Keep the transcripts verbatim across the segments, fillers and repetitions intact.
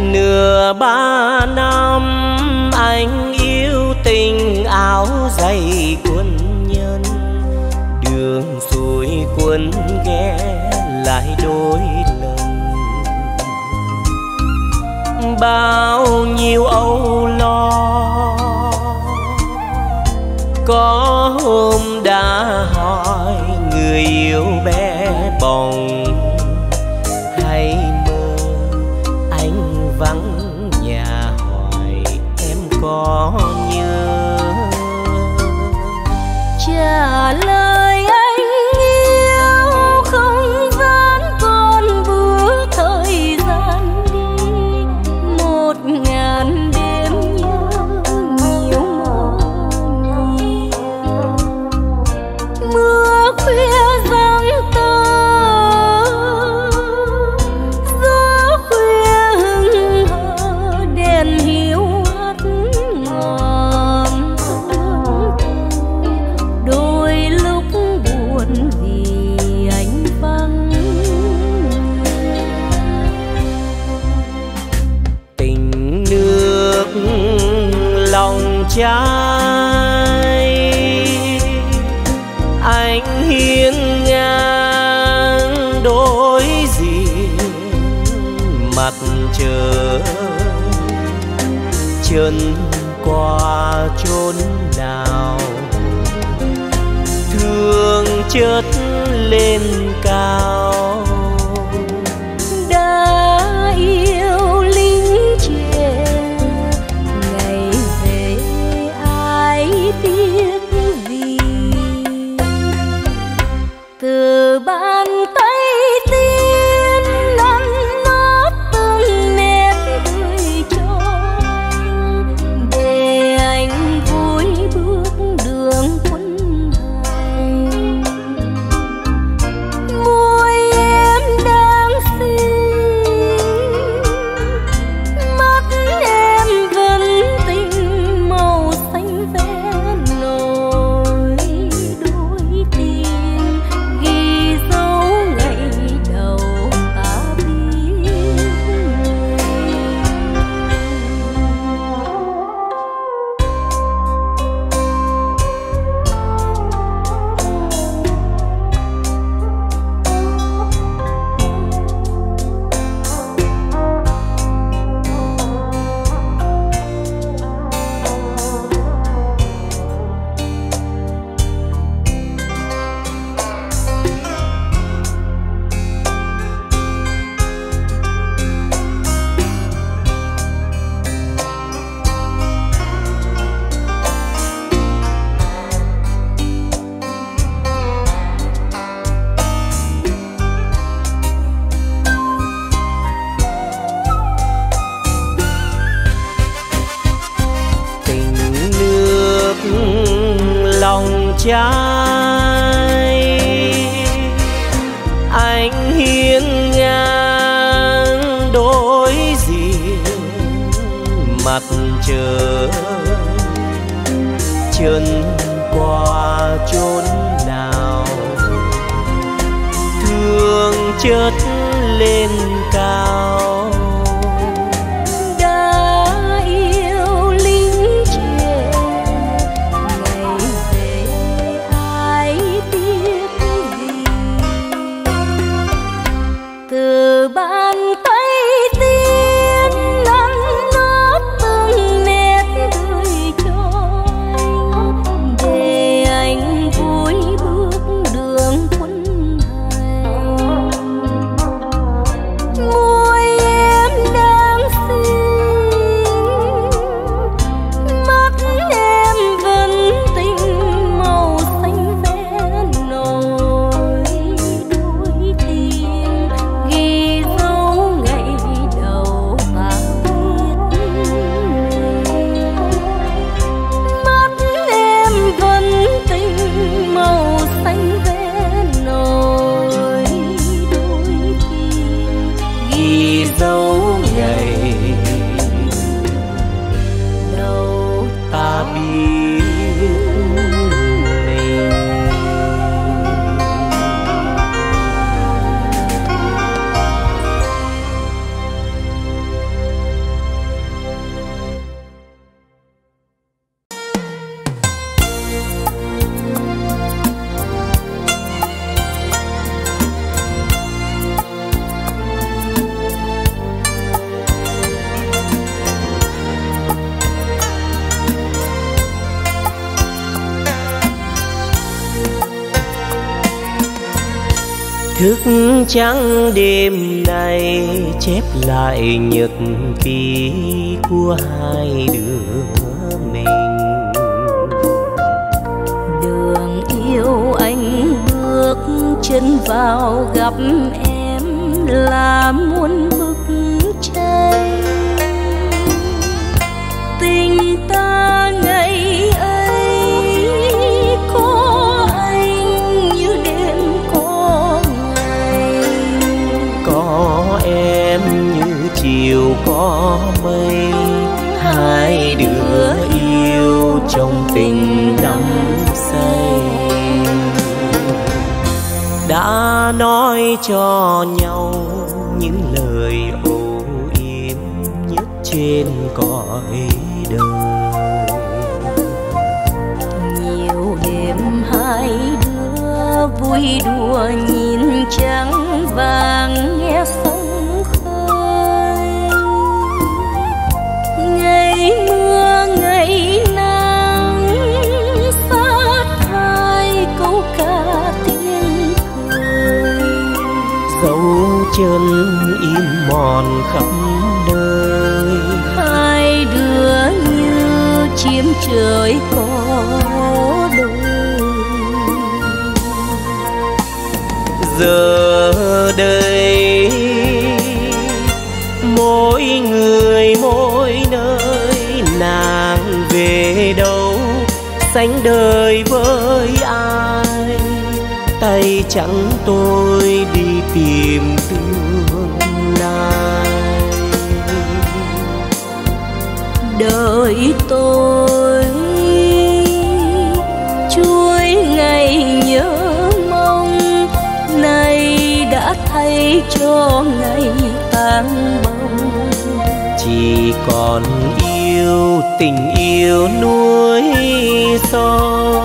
Nửa ba năm anh yêu tình áo dày quân nhân, đường xuôi quân ghé lại đôi lần. Bao nhiêu âu lo có hôm đã hỏi người yêu bé bỏng, vắng nhà hỏi em có nhớ. Trả lời anh yêu không vẫn còn bước thời gian đi, một ngàn đêm nhớ nhiều mộng nhiều. Mưa khuya trai anh hiên ngang đối diện mặt trời, chân qua chốn nào thương chớt lên cao. Trai anh hiên ngang đối diện mặt trời, chân qua chốn nào thương chớt lên cao. Mùi đâu ngày đâu ta biết mình. Thức trắng đêm nay chép lại nhật ký của hai đứa mình. Đường yêu anh bước chân vào gặp em là muôn bức tranh. Tình ta ngày ấy có anh như đêm có ngày, có em như chiều có mây. Hai đứa yêu trong tình đắm say, đã nói cho nhau những lời âu yếm nhất trên cõi đời. Nhiều đêm hai đứa vui đùa nhìn trăng vàng nghe sóng khơi. Ngày mưa ngày nắng sát hai câu ca tiếng cười. Dấu chân im mòn khắp đời, hai đứa như chiếm trời có đôi. Giờ đây mỗi người mỗi nơi, nàng về đâu sánh đời với ai. Tay trắng tôi đi tìm tương lai. Đời tôi chuối ngày nhớ mong, nay đã thay cho ngày tan bóng. Chỉ còn yêu tình yêu nuối sâu,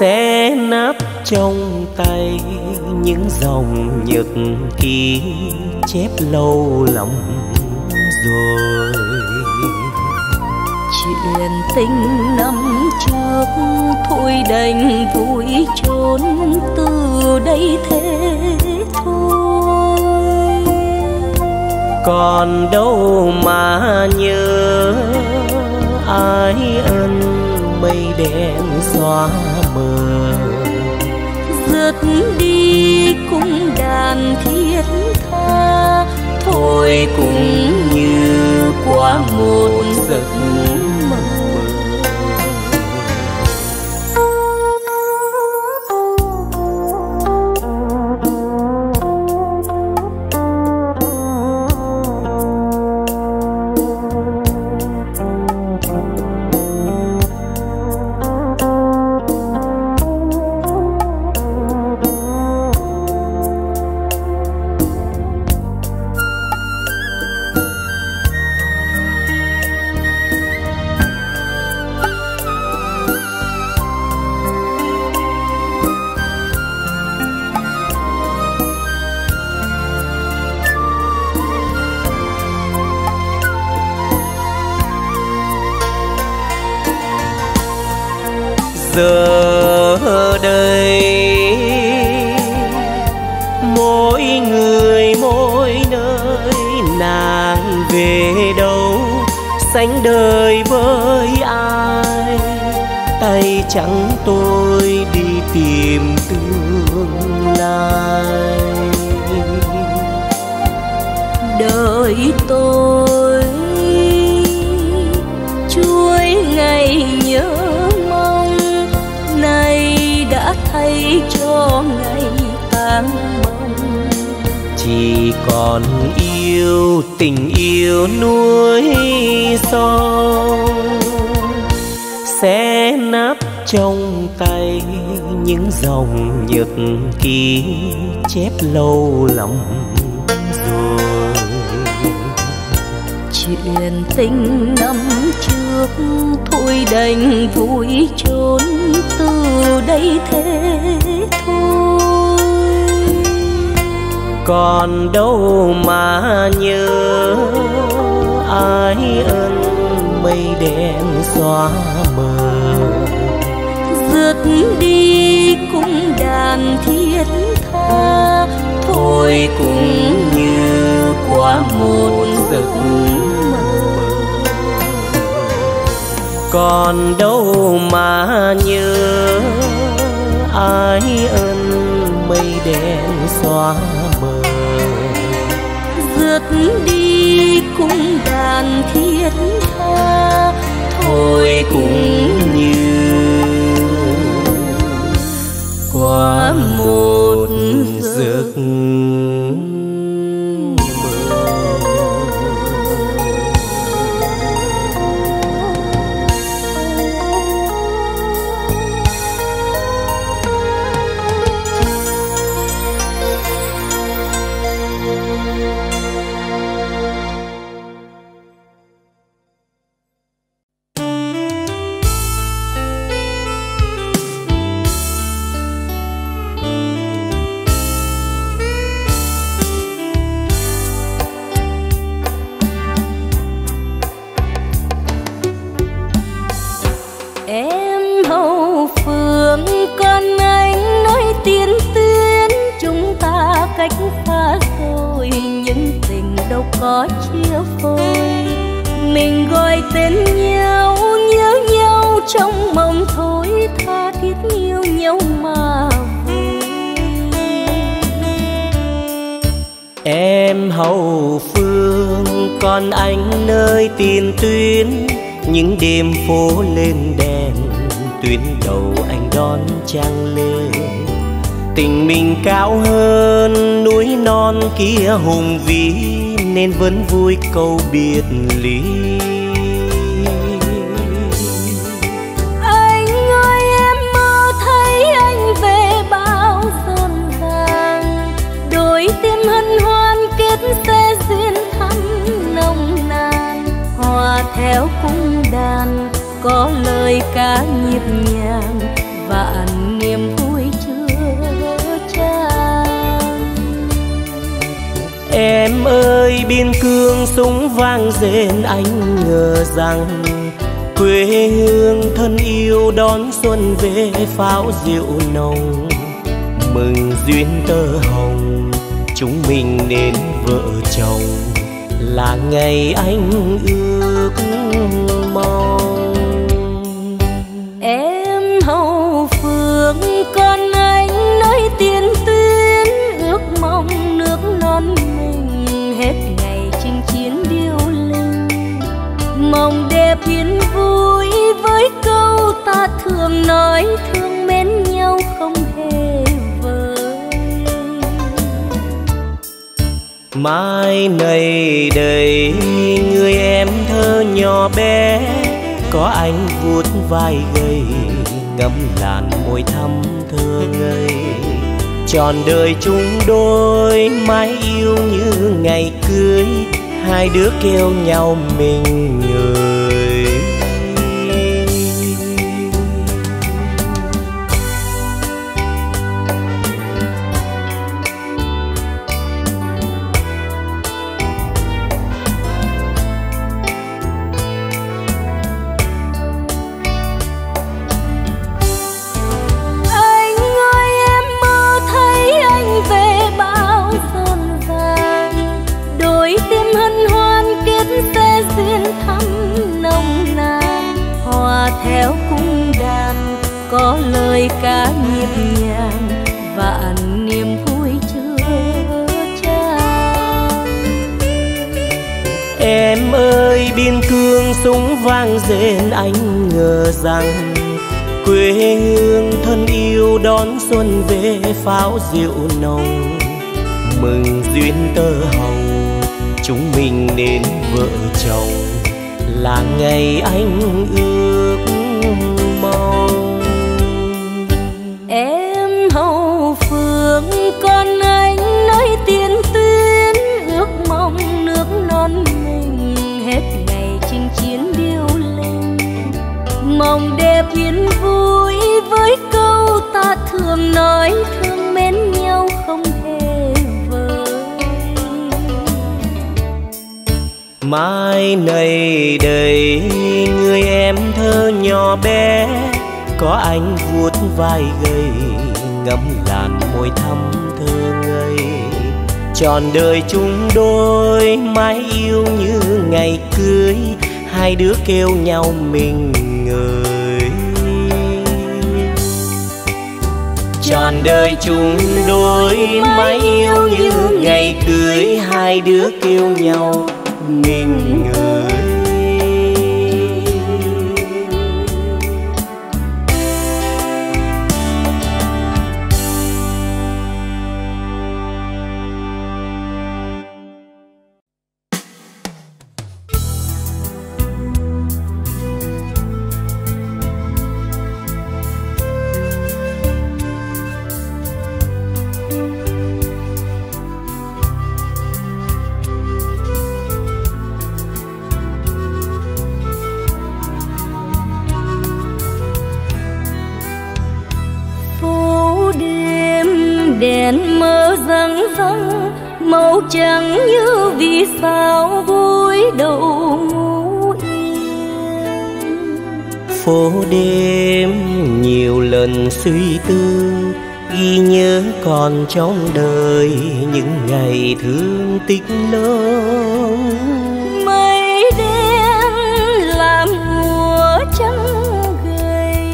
xé nát trong tay những dòng nhật ký chép lâu lòng rồi. Chuyện tình năm trước thôi đành vui trốn, từ đây thế thôi. Còn đâu mà nhớ ai ân mây đen xóa mờ. Dứt đi cũng đàn thiết tha, thôi cũng như qua một giấc mơ. Giờ đây mỗi người mỗi nơi, nàng về đâu sánh đời với ai. Tay trắng tôi đi tìm tương lai. Đời tôi chuối ngày nhớ, thay cho ngày tan bóng. chỉ còn yêu tình yêu nuối gió sẽ nắp trong tay những dòng nhật ký chép lâu lòng rồi. Chuyện tình năm trước thôi đành vui trốn, từ đây thế thôi. Còn đâu mà nhớ ai ơn mây đen xóa mờ, dứt đi cũng đàn thiết tha. Thôi cũng như qua một giấc mơ. Còn đâu mà nhớ ai ơn mây đen xóa mờ, dứt đi cũng đàn thiết tha. Thôi cũng như qua một giấc tiền tuyến. Những đêm phố lên đèn, tuyến đầu anh đón trăng lên. Tình mình cao hơn núi non kia hùng vĩ, nên vẫn vui câu biệt ly. Anh ơi em mơ thấy anh về bao rộn ràng, đôi tim hân hoan kết sẽ duyên thắm nồng nàn. Hòa theo cung đàn có lời ca nhịp nhàng, vạn niềm vui chưa chan. Em ơi biên cương súng vang rền, anh ngờ rằng quê hương thân yêu đón xuân về pháo rượu nồng. Mừng duyên tơ hồng chúng mình nên vợ chồng, là ngày anh ước mong. Em hậu phương con anh nơi tiền tuyến, ước mong nước non mình hết ngày chinh chiến điêu linh. Mong đẹp yên vui với câu ta thường nói, thương mến nhau không hề mai này đây. Người em thơ nhỏ bé, có anh vuốt vai gầy, ngắm làn môi thắm thơ ngây. Trọn đời chúng đôi mãi yêu như ngày cưới, hai đứa kêu nhau mình người. Theo cung đàn có lời ca nhịp nhàng, vạn niềm vui chưa chan. Em ơi biên cương súng vang rền, anh ngờ rằng quê hương thân yêu đón xuân về pháo rượu nồng. mừng duyên tơ hồng chúng mình nên vợ chồng là ngày anh ước mong. Em hậu phương con anh nói tiền tuyến ước mong nước non mình hết ngày chinh chiến điêu linh, mong đẹp yên vui với câu ta thường nói thương mến nhau không hề vời. Mai này đây người em thơ nhỏ bé, có anh vuốt vai gầy ngậm làn môi thắm thơ ngây, trọn đời chung đôi mãi yêu như ngày cưới, hai đứa kêu nhau mình ơi. Trọn đời chung đôi mãi yêu như ngày cưới, hai đứa kêu nhau mình ơi. Màu trắng như vì sao vui đầu ngủ yên. Phố đêm nhiều lần suy tư, ghi nhớ còn trong đời những ngày thương tích lớn. Mây đen làm mùa trắng gầy,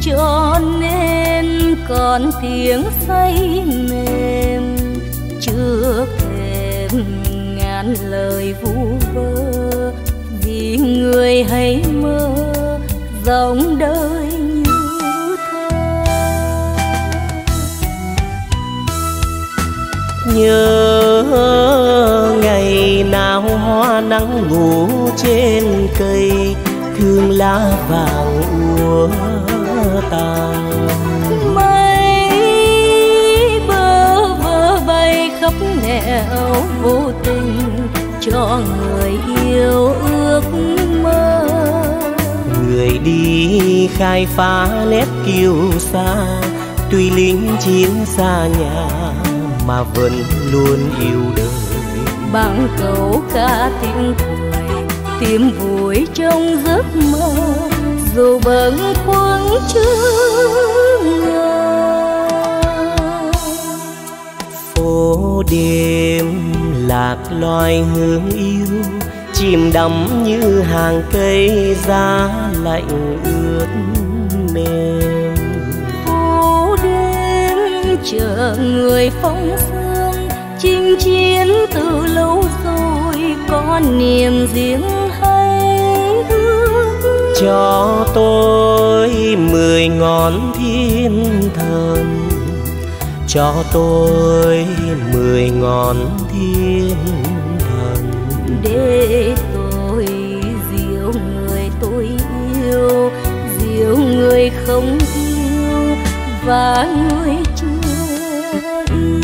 cho nên còn tiếng say mềm trước thêm ngàn lời vu vơ, vì người hãy mơ dòng đời như thơ. Nhớ ngày nào hoa nắng ngủ trên cây, thương lá vàng úa tàn. Khắp nẻo vô tình cho người yêu ước mơ, người đi khai phá nét kiêu sa, tuy lính chiến xa nhà mà vẫn luôn yêu đời. Bằng câu ca tình cười tìm vui trong giấc mơ, dù bâng khuâng trước ngờ. Phố đêm lạc loài hướng yêu, chìm đắm như hàng cây giá lạnh ướt mềm. Phố đêm chờ người phóng sương, chinh chiến từ lâu rồi có niềm riêng hay ước. Cho tôi mười ngón thiên thần, cho tôi mười ngón thiên thần, để tôi dìu người tôi yêu, dìu người không yêu và người chưa yêu.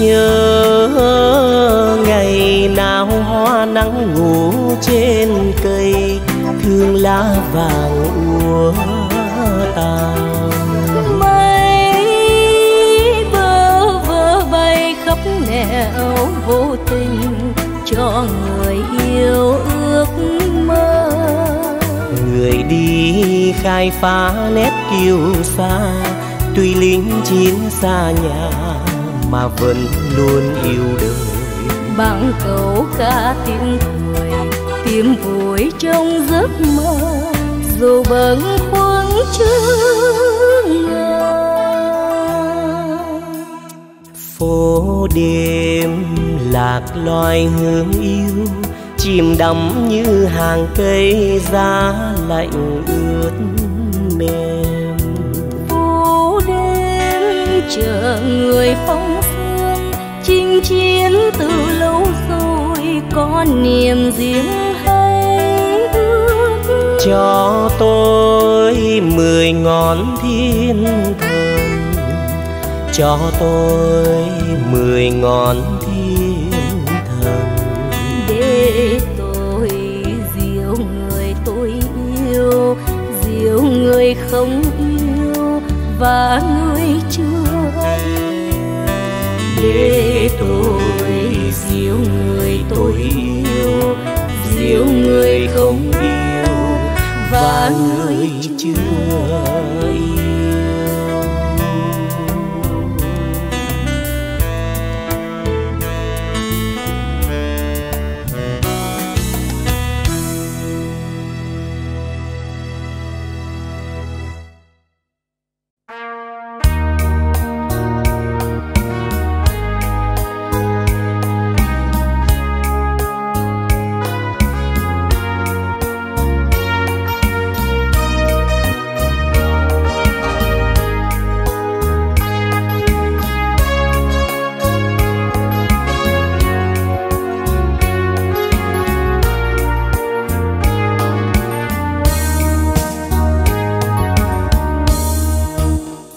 Nhớ ngày nào hoa nắng ngủ trên cây, thương lá vàng úa tàn. Mây bơ vơ bay khắp nẻo vô tình cho người yêu ước mơ, người đi khai phá nét kiêu sa, tuy lính chiến xa nhà mà vẫn luôn yêu đời. bằng câu ca tiếng cười, tìm vui trong giấc mơ dù bâng khuâng chưa ngờ. Phố đêm lạc loài hương yêu chìm đắm như hàng cây giá lạnh ướt mềm. Phố đêm chờ người phong sương chinh chiến từ lâu rồi, có niềm riêng hay ước. Cho tôi mười ngón thiên thần, cho tôi mười ngón thiên thần, để tôi diêu người tôi yêu, diêu người không yêu và người chưa yêu. Để tôi diêu người tôi yêu, diêu người không yêu và người chưa yêu.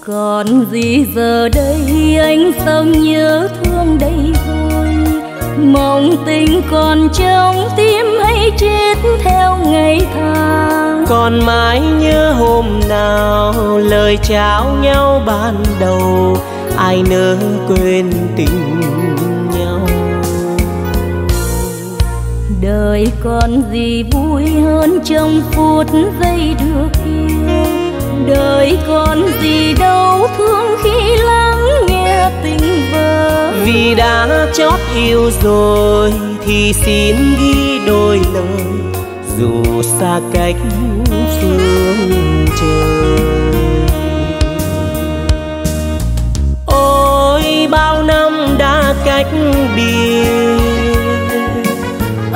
Còn gì giờ đây anh sông nhớ thương đây rồi, mong tình còn trong tim hãy chết theo ngày tháng. Còn mãi nhớ hôm nào lời trao nhau ban đầu, ai nỡ quên tình nhau. Đời còn gì vui hơn trong phút giây được yêu, đời còn gì đau thương khi lắng nghe tình vỡ. Vì đã chót yêu rồi thì xin ghi đôi lời, dù xa cách phương trời. Ôi bao năm đã cách biệt,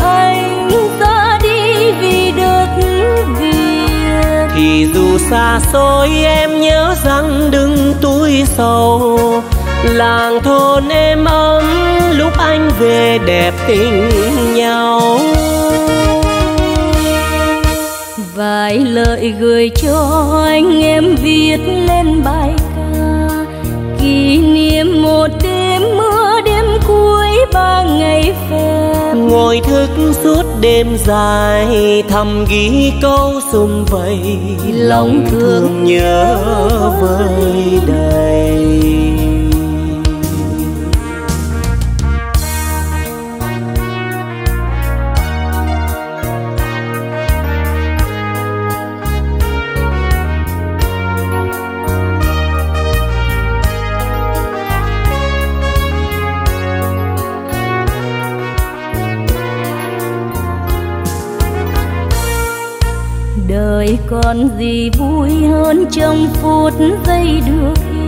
anh ra đi vì đất vì thì dù xa xôi em nhớ rằng đừng tủi sầu. Làng thôn êm ấm lúc anh về đẹp tình nhau. Vài lời gửi cho anh em viết lên bài ca, kỷ niệm một đêm mưa đêm cuối ba ngày phép. Ngồi thức suốt đêm dài thầm ghi câu sum vầy, lòng thương nhớ vơi đầy. Đời còn gì vui hơn trong phút giây được yêu,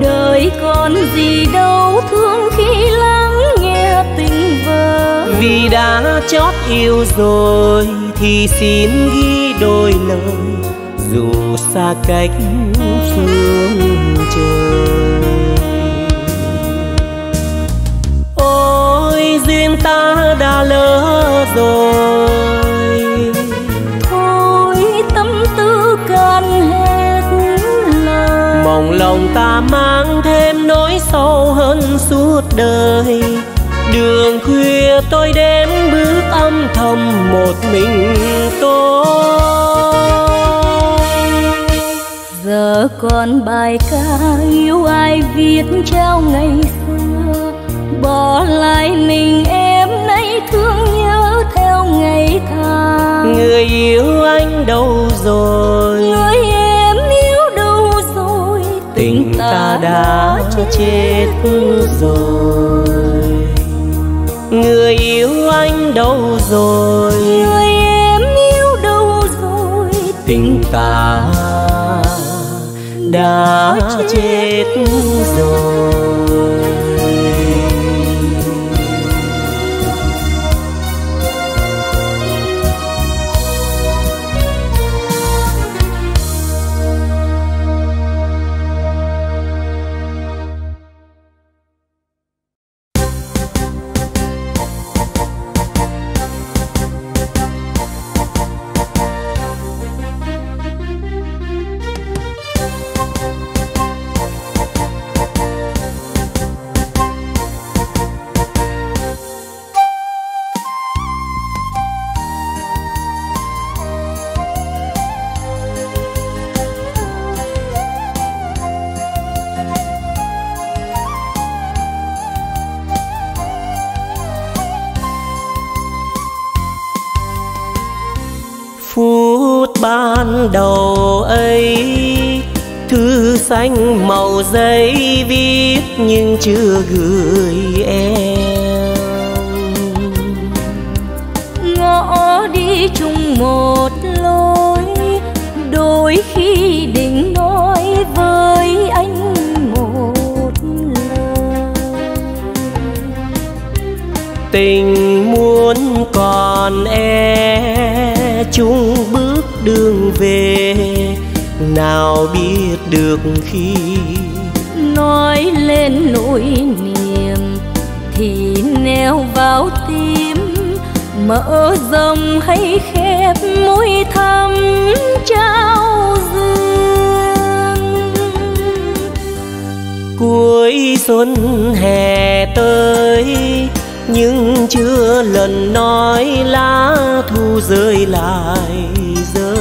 đời còn gì đau thương khi lắng nghe tình vỡ. Vì đã chót yêu rồi thì xin ghi đôi lời, dù xa cách phương trời. Ôi duyên ta đã lỡ rồi, mong lòng ta mang thêm nỗi sâu hơn suốt đời. Đường khuya tôi đếm bước âm thầm một mình tôi. Giờ còn bài ca yêu ai viết trao ngày xưa, bỏ lại mình em nay thương nhớ theo ngày tháng. Người yêu anh đâu rồi, người em yêu đâu rồi, tình ta đã chết rồi. người yêu anh đâu rồi, người em yêu đâu rồi, tình ta đã chết rồi. Ban đầu ấy thư xanh màu giấy viết nhưng chưa gửi em, ngõ đi chung một lối, đôi khi định nói với anh một lời. Tình muốn còn e chung bước đường về, nào biết được khi nói lên nỗi niềm thì neo vào tim, mở rộng hay khép môi thắm trao dương. Cuối xuân hè tới nhưng chưa lần nói lá thu rơi lại rơi,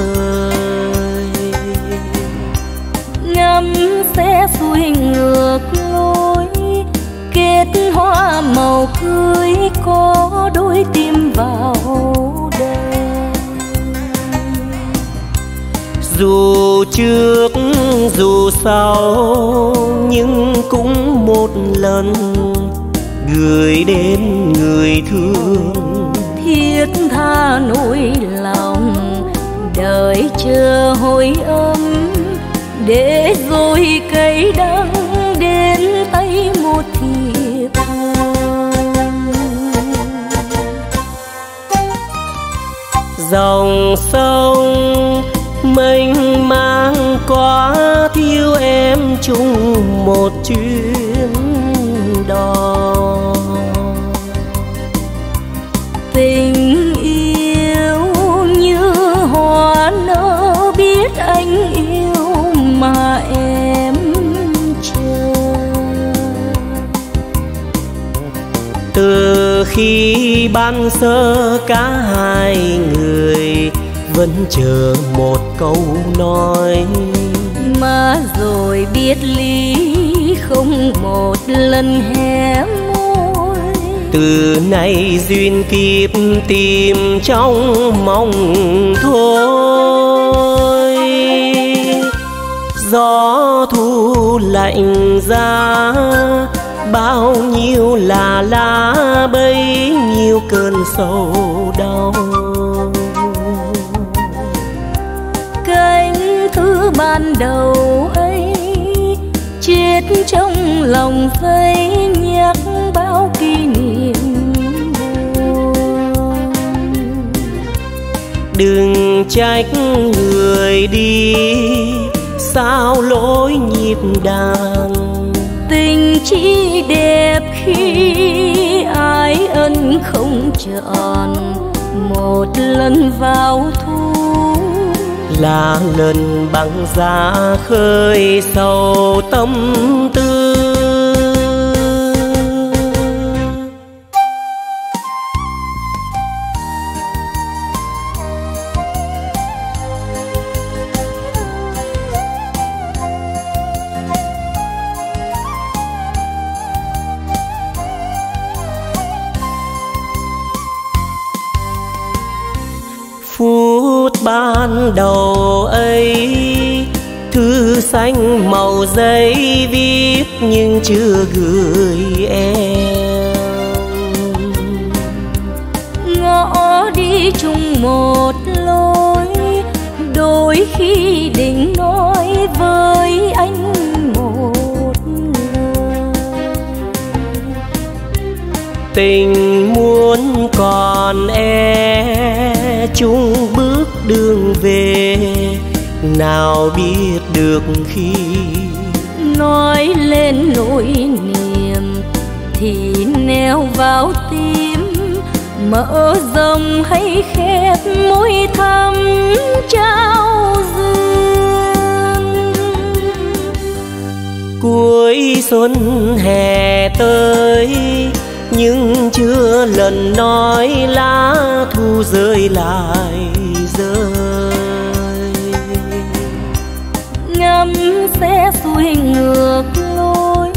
ngắm sẽ xuôi ngược lối, kết hoa màu cưới có đôi tim vào đời. Dù trước dù sau nhưng cũng một lần gửi đến người thương, thiết tha nỗi lòng đời chờ hồi âm, để rồi cây đắng đến tay một thiệp thân. Dòng sông mênh mang quá thiếu em chung một chuyến đò. Tình yêu như hoa nở, biết anh yêu mà em chờ. Từ khi ban sơ cả hai người vẫn chờ một câu nói, mà rồi biết lý không một lần hé môi. Từ nay duyên kiếp tìm trong mong thôi. Gió thu lạnh giá, bao nhiêu là lá, bấy nhiêu cơn sầu đau. Cánh thứ ban đầu ấy chết trong lòng vây nhắc bao kỷ niệm buồn. Đừng trách người đi sao lỗi nhịp đàn, tình chỉ đẹp khi ái ân không trọn. Một lần vào thu là lần bằng giá khơi sầu tâm tư. Ban đầu ấy thư xanh màu giấy viết nhưng chưa gửi em, Tình muốn còn e chung bước đường về, nào biết được khi nói lên nỗi niềm thì neo vào tim, mở rộng hay khép môi thầm trao dương. Cuối xuân hè tới nhưng chưa lần nói lá thu rơi lại rơi, ngắm sẽ xuôi ngược lối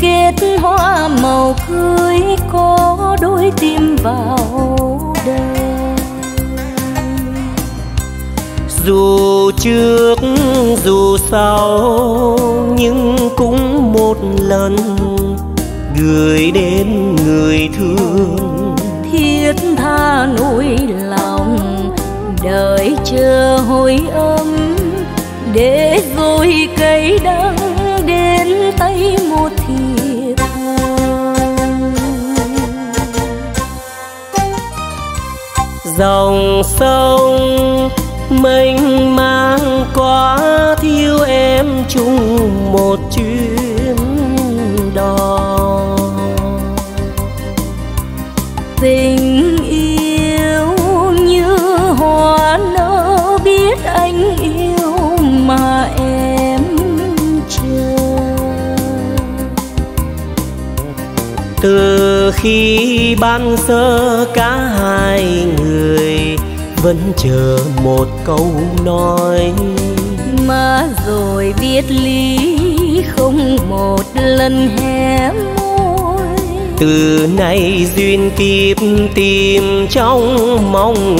kết hoa màu cưới, có đôi tim vào đời. Dù trước dù sau nhưng cũng một lần gửi đến người thương, thiết tha nỗi lòng đời chờ hồi âm, để rồi cây đắng đến tay một thiệt thân. Dòng sông mênh mang quá thiếu em chung một chuyến đò. Tình yêu như hoa nở, biết anh yêu mà em chưa. Từ khi ban sơ cả hai người vẫn chờ một câu nói, mà rồi biết lý không một lần hé môi. Từ nay duyên kiếp tìm trong mong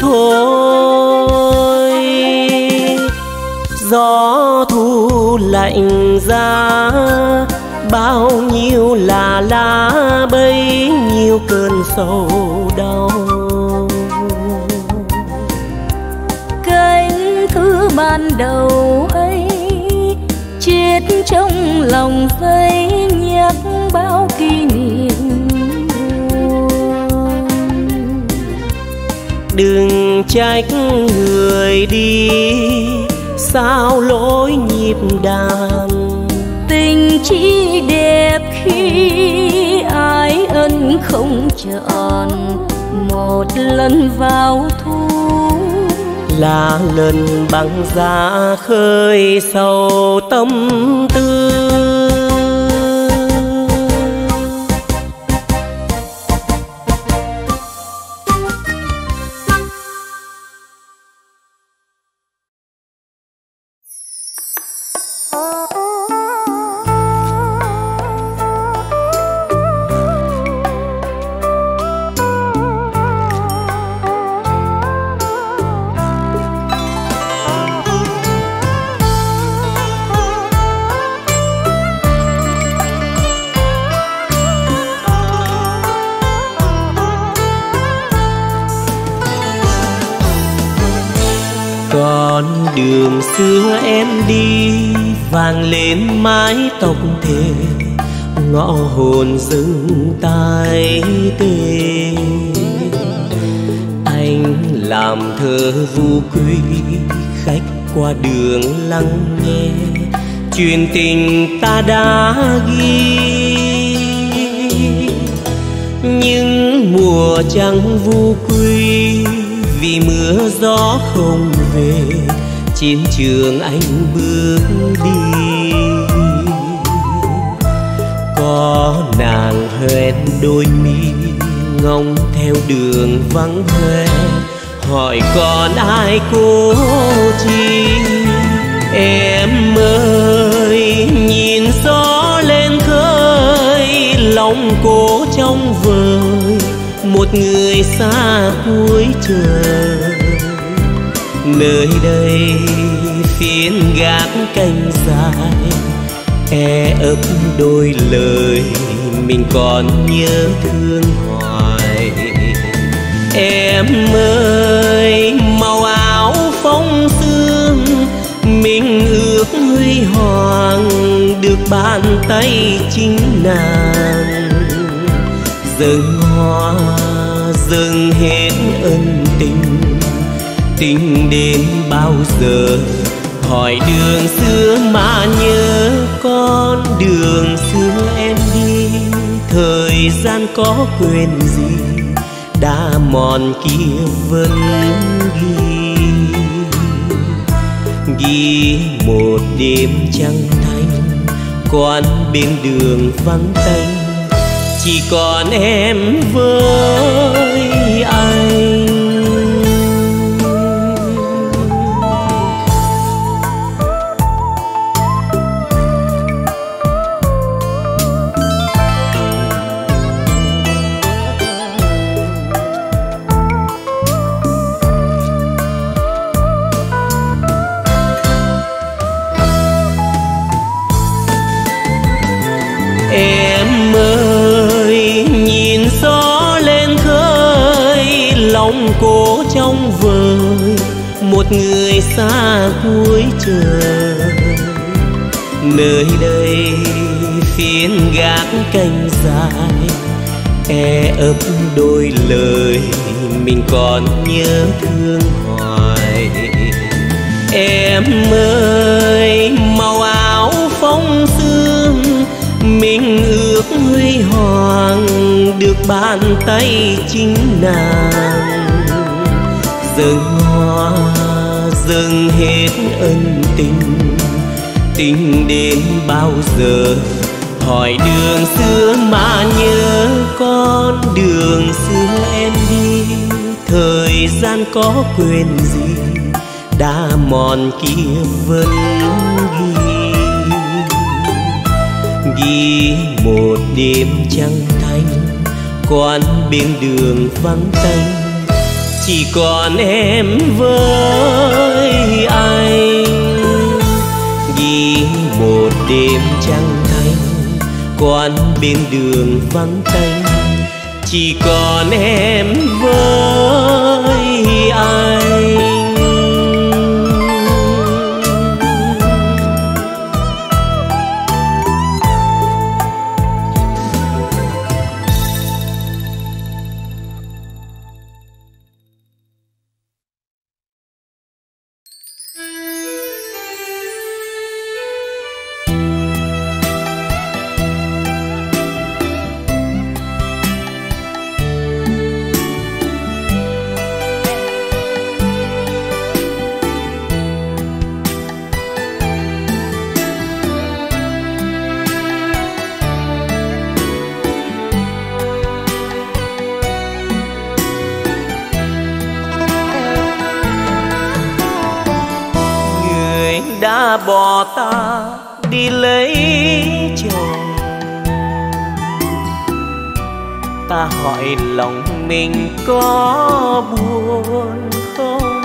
thôi. Gió thu lạnh giá, bao nhiêu là lá, bấy nhiêu cơn sầu đau. Cánh thứ ban đầu ấy chết trong lòng dây, nhắc bao kỷ niệm. Đừng trách người đi, sao lỗi nhịp đàn. Tình chỉ đẹp khi ái ân không trọn, một lần vào thu là lần bằng giá khơi sầu tâm tư. Đường xưa em đi vàng lên mái tóc thề, ngõ hồn dừng tai tê. Anh làm thơ vu quy, khách qua đường lắng nghe chuyện tình ta đã ghi. Nhưng mùa trăng vu quy vì mưa gió không về, chiến trường anh bước đi. Có nàng hoen đôi mi ngóng theo đường vắng hoe, hỏi còn ai cô chi. Em ơi nhìn gió lên khơi, lòng cô trong vời một người xa cuối trời. Nơi đây phiến gác canh dài, e ấp đôi lời mình còn nhớ thương hoài. Em ơi màu áo phong sương, mình ước huy hoàng được bàn tay chính nàng. dâng hoa dâng hết ân tình, tình đến bao giờ hỏi đường xưa mà nhớ con đường xưa em đi. Thời gian có quên gì đã mòn kia vẫn ghi ghi một đêm trăng thanh quán bên đường vắng tanh, chỉ còn em với anh. Em ơi nhìn gió lên khơi, lòng cô trong vời một người xa cuối trời. Nơi đây phiến gác cành dài e ấp đôi lời mình còn nhớ thương hoài. Em ơi màu áo phong sương mình ước huy hoàng được bàn tay chính nàng. Dâng hoa dâng hết ân tình, tình đến bao giờ hỏi đường xưa mà nhớ con đường xưa em đi. Thời gian có quên gì đã mòn kia vẫn ghi ghi một đêm trăng thanh quán bên đường vắng tanh, chỉ còn em với anh. Ghi một đêm trăng thanh quán bên đường vắng tanh, chỉ còn em với anh. Bỏ ta đi lấy chồng, ta hỏi lòng mình có buồn không?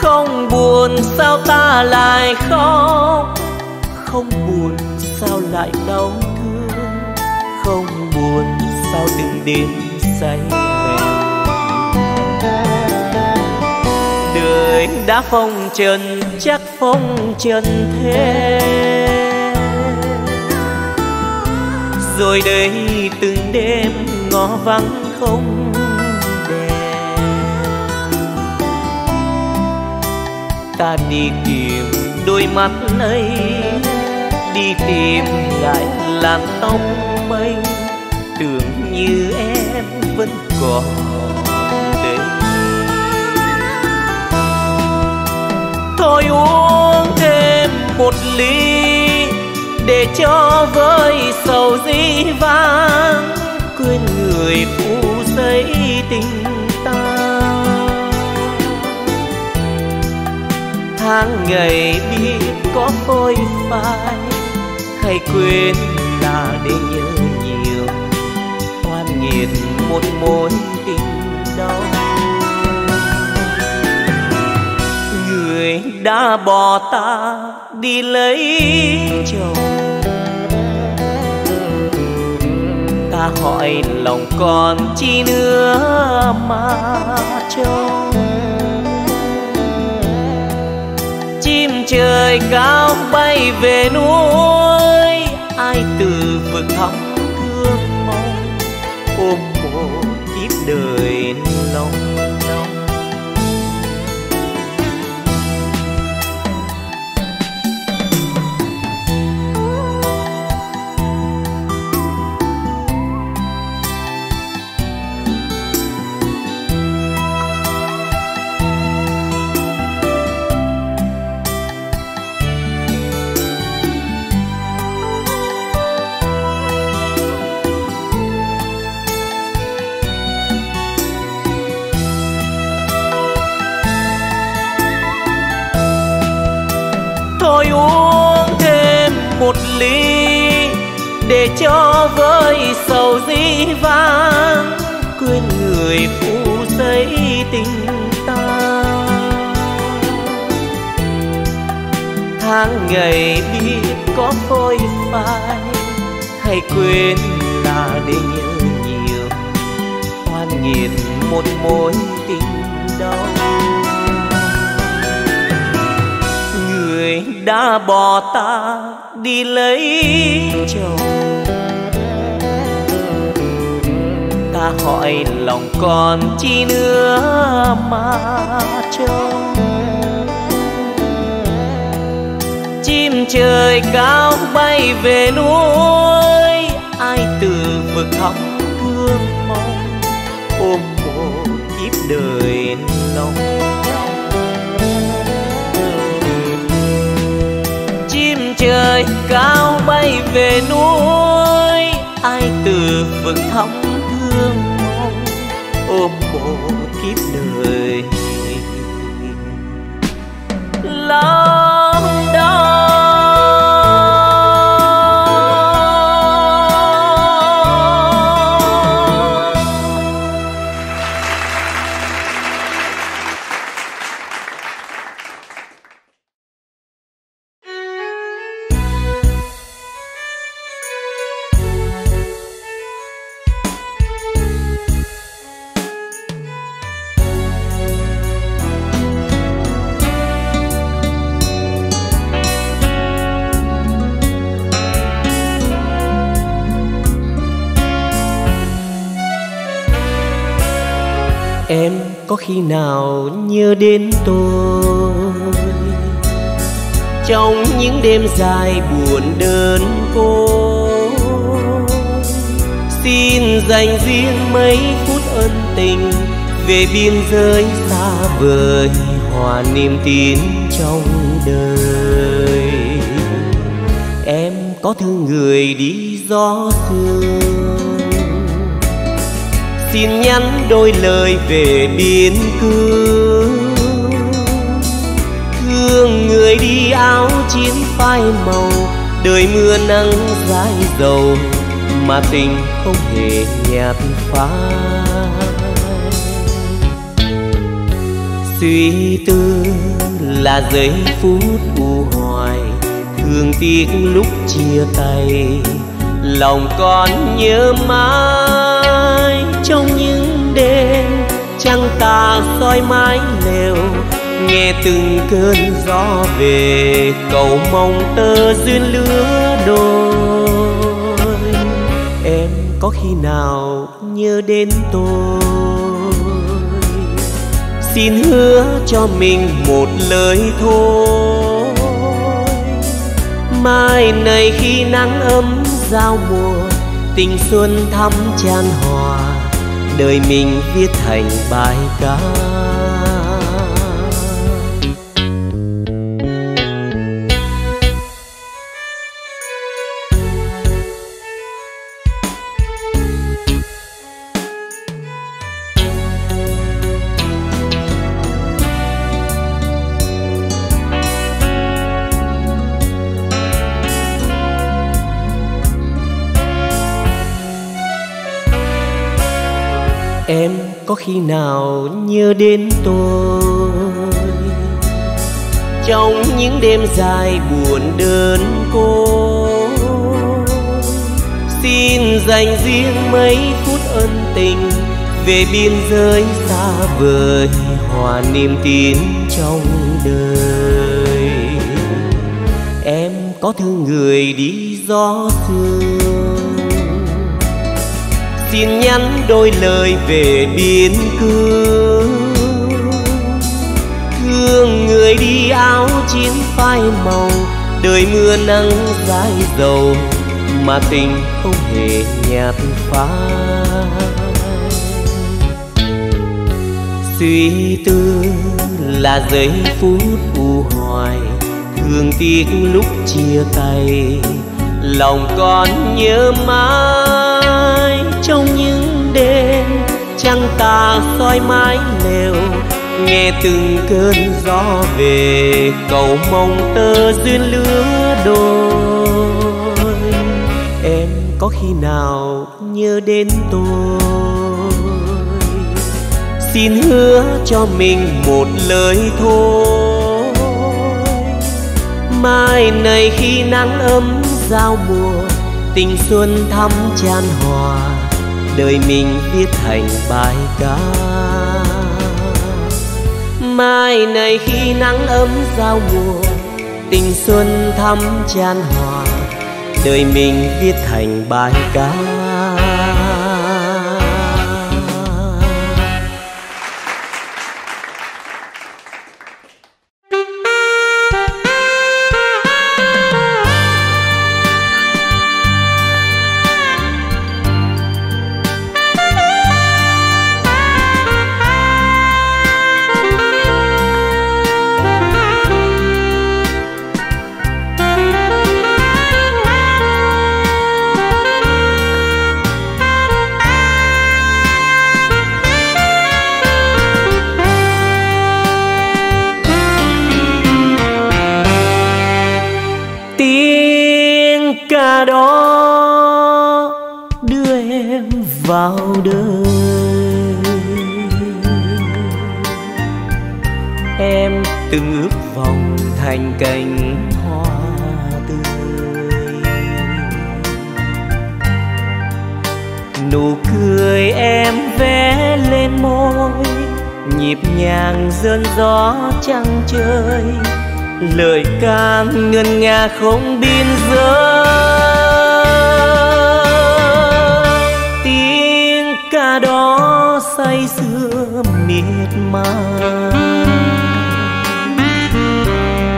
Không buồn sao ta lại khóc, không buồn sao lại đau thương, không buồn sao từng đêm say mê. Đời đã phong trần chắc phong trần thế, rồi đây từng đêm ngõ vắng không đèn. Ta đi tìm đôi mắt ấy, đi tìm lại làn tóc mây, tưởng như em vẫn còn đây. Thôi uống thêm một ly để cho với sầu dĩ vãng, quên người phụ giấy tình ta. Tháng ngày biết có phôi phai, hay quên là để nhớ nhiều, oan nghiệt một mối tình đau. Người đã bỏ ta đi lấy chồng, ta hỏi lòng còn chi nữa mà trông. Chim trời cao bay về núi, ai từ vừa thắm thương mong, ôm một kiếp đời lòng nồng. Thôi uống thêm một ly để cho vơi sầu dĩ vãng, quên người phụ giấy tình ta. Tháng ngày biết có phôi phai, hay quên là để nhớ nhiều, hoan nghiệt một mối tình đau. Đã bỏ ta đi lấy chồng, ta hỏi lòng còn chi nữa mà trông. Chim trời cao bay về núi, ai từ vực thẳm thương mong, ôm một kiếp đời lòng. Trời cao bay về núi, ai từ vực thẳm thương mong, ôm một kiếp đời lòng đau. Em có khi nào nhớ đến tôi trong những đêm dài buồn đơn côi? Xin dành riêng mấy phút ân tình về biên giới xa vời, hòa niềm tin trong đời. Em có thương người đi gió sương, xin nhắn đôi lời về biên cương. Thương người đi áo chiến phai màu, đời mưa nắng dãi dầu mà tình không hề nhạt phai. Suy tư là giây phút u hoài, thương tiếc lúc chia tay, lòng còn nhớ mãi. Trong những đêm trăng tà soi mái lều, nghe từng cơn gió về cầu mong tơ duyên lứa đôi. Em có khi nào nhớ đến tôi, xin hứa cho mình một lời thôi. Mai này khi nắng ấm giao mùa, tình xuân thắm chan hòa, đời mình viết thành bài ca. Em có khi nào nhớ đến tôi trong những đêm dài buồn đơn côi? Xin dành riêng mấy phút ân tình về biên giới xa vời, hòa niềm tin trong đời. Em có thương người đi gió sương, xin nhắn đôi lời về biên cương. Thương người đi áo chín phai màu, đời mưa nắng dãi dầu mà tình không hề nhạt phai. Suy tư là giây phút u hoài, thương tiếc lúc chia tay, lòng còn nhớ mãi. Trong những đêm trăng tà soi mái lều, nghe từng cơn gió về cầu mong tơ duyên lứa đôi. Em có khi nào nhớ đến tôi? Xin hứa cho mình một lời thôi, mai này khi nắng ấm giao mùa, tình xuân thắm chan hòa, đời mình viết thành bài ca. Mai này khi nắng ấm giao mùa, tình xuân thắm chan hòa, đời mình viết thành bài ca. Lời ca ngân nga không biên giới, tiếng ca đó say sưa miệt mài,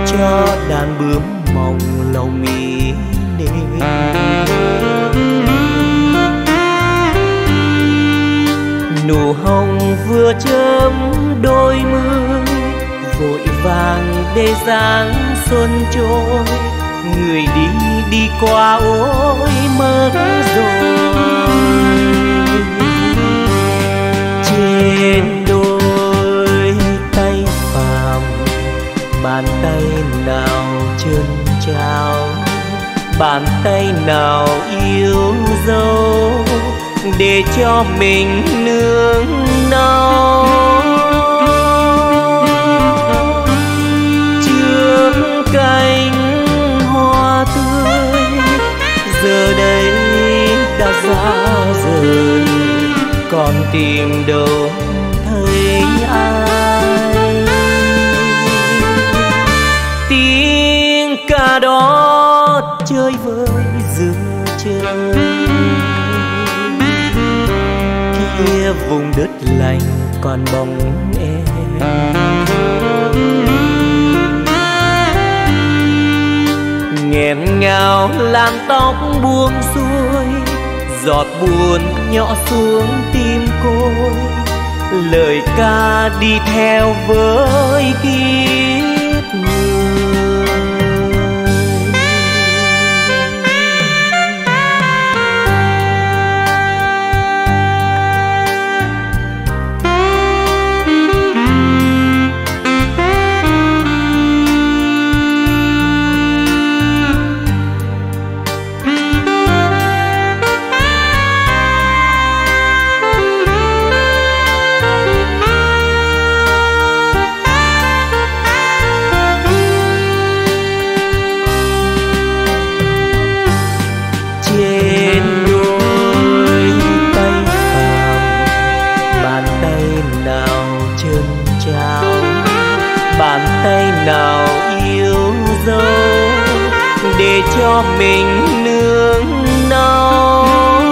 cho đàn bướm mong lòng ý đêm. Nụ hồng vừa chớm đôi mươi vội vàng để dáng xuân trôi, người đi đi qua ôi mất rồi. Trên đôi tay phàm, bàn tay nào trơn trao, bàn tay nào yêu dấu để cho mình nương náu. Cánh hoa tươi giờ đây đã xa rời, còn tìm đâu thấy ai. Tiếng ca đó chơi với giữa trời, kia vùng đất lành còn bóng em. Nghẹn ngào làn tóc buông xuôi, giọt buồn nhỏ xuống tim côi, lời ca đi theo với kiếp người. Nào yêu dấu để cho mình nương náu,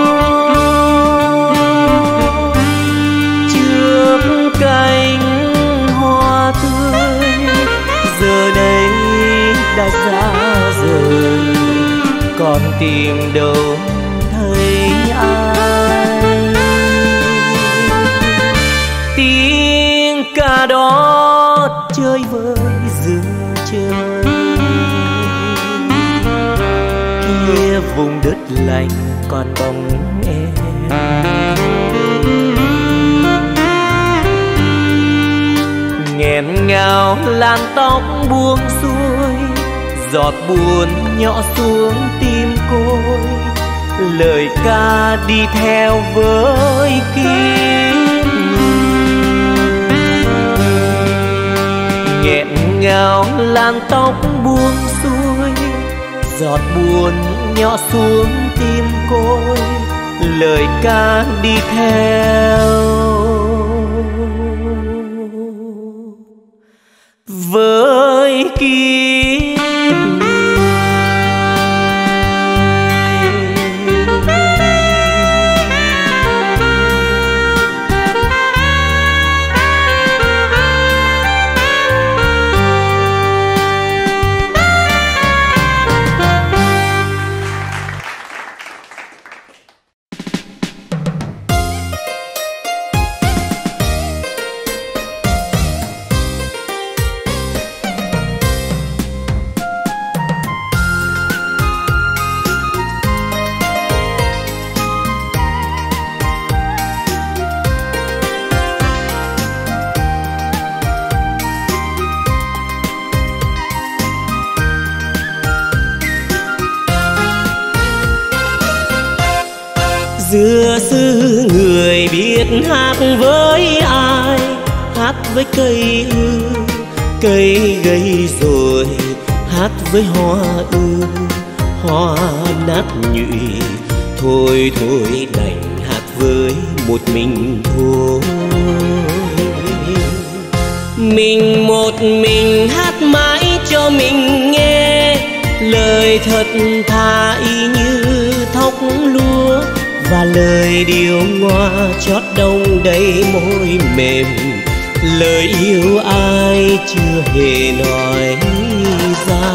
tìm đâu thấy ai. Tiếng ca đó chơi với giữa trời kia vùng đất lành còn bóng em. Nghẹn ngào làn tóc buông xuôi, giọt buồn nhỏ xuống tim côi. Lời ca đi theo với kiếp người. Nghẹn ngào làn tóc buông xuôi, giọt buồn nhỏ xuống tim côi. Lời ca đi theo với kia. Xưa xưa người biết hát với ai, hát với cây ư, cây gầy rồi, hát với hoa ư, hoa nát nhụy. Thôi thôi đành hát với một mình thôi. Mình một mình hát mãi cho mình nghe, lời thật thà y như thóc lúa. Và lời điệu ngoa chót đông đầy môi mềm, lời yêu ai chưa hề nói ra.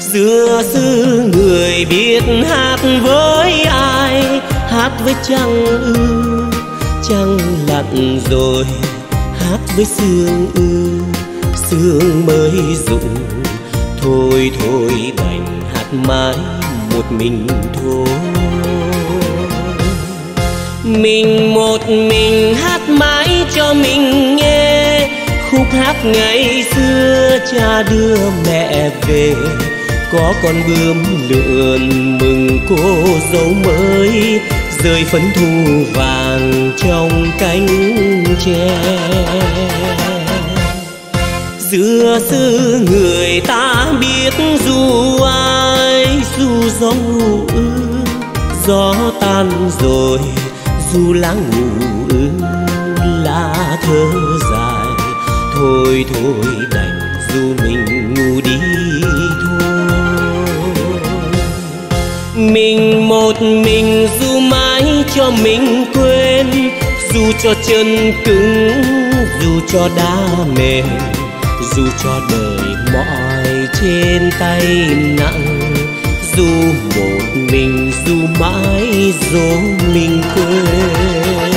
Xưa xưa người biết hát với ai, hát với trăng ư, trăng lặn rồi, hát với sương ư, sương mới rụng. Thôi thôi đành hát mãi một mình thôi. Mình một mình hát mãi cho mình nghe, khúc hát ngày xưa cha đưa mẹ về. Có con bướm lượn mừng cô dâu mới, rơi phấn thu vàng trong cánh tre. Xưa xưa người ta biết du ai, du gió ngủ ư, gió tan rồi, du láng ngủ ư, lá thơ dài. Thôi thôi đành du mình ngủ đi thôi. Mình một mình du mãi cho mình quên, du cho chân cứng, du cho đá mềm, dù cho đời mỏi trên tay nặng. Dù một mình dù mãi dù mình quên.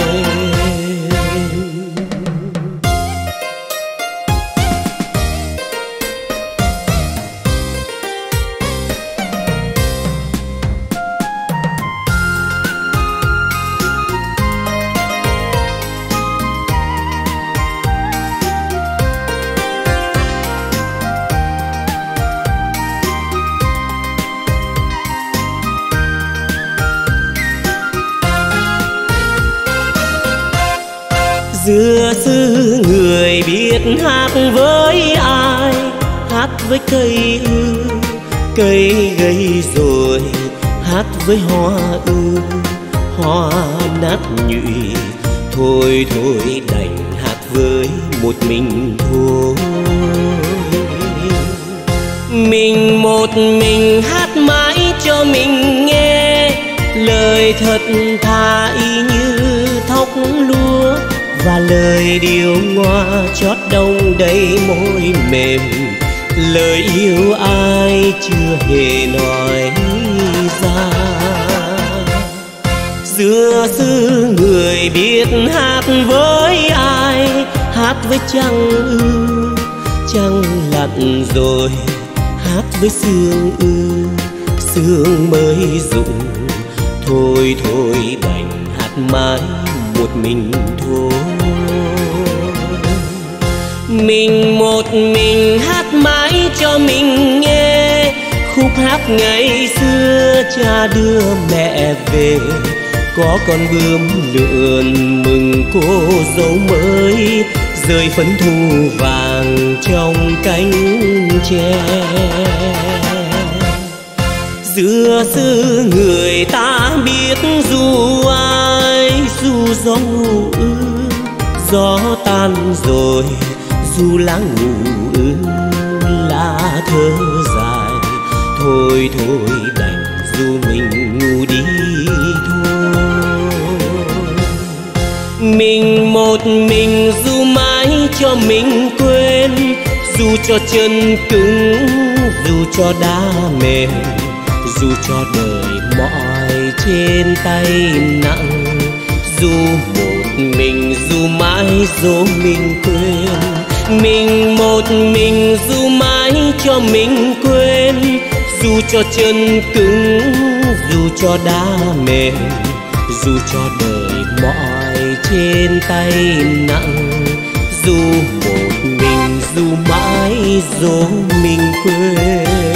Xưa xưa người biết hát với ai, hát với cây ư, cây gầy rồi, hát với hoa ư, hoa nát nhụy. Thôi thôi đành hát với một mình thôi. Mình một mình hát mãi cho mình nghe, lời thật thà y như thóc lúa. Và lời điệu ngoa chót đông đầy môi mềm, lời yêu ai chưa hề nói ra. Xưa xưa người biết hát với ai, hát với trăng ư trăng lặn rồi, hát với sương ư sương mới rụng. Thôi thôi đành hát mãi một mình thôi. Mình một mình hát mãi cho mình nghe khúc hát ngày xưa cha đưa mẹ về. Có con bướm lượn mừng cô dâu mới, rơi phấn thu vàng trong cánh tre. Xưa xưa người ta biết du ai, du gió ngủ ư, gió tan rồi, du lá ngủ ư, lá thơ dài. Thôi thôi đành du mình ngủ đi thôi. Mình một mình du mãi cho mình quên, du cho chân cứng, du cho đá mềm, du cho đời mỏi trên tay nặng. Du một mình du mãi dẫu mình quên, mình một mình du mãi cho mình quên, du cho chân cứng, du cho đá mềm, du cho đời mỏi trên tay nặng. Du một mình du mãi dẫu mình quên.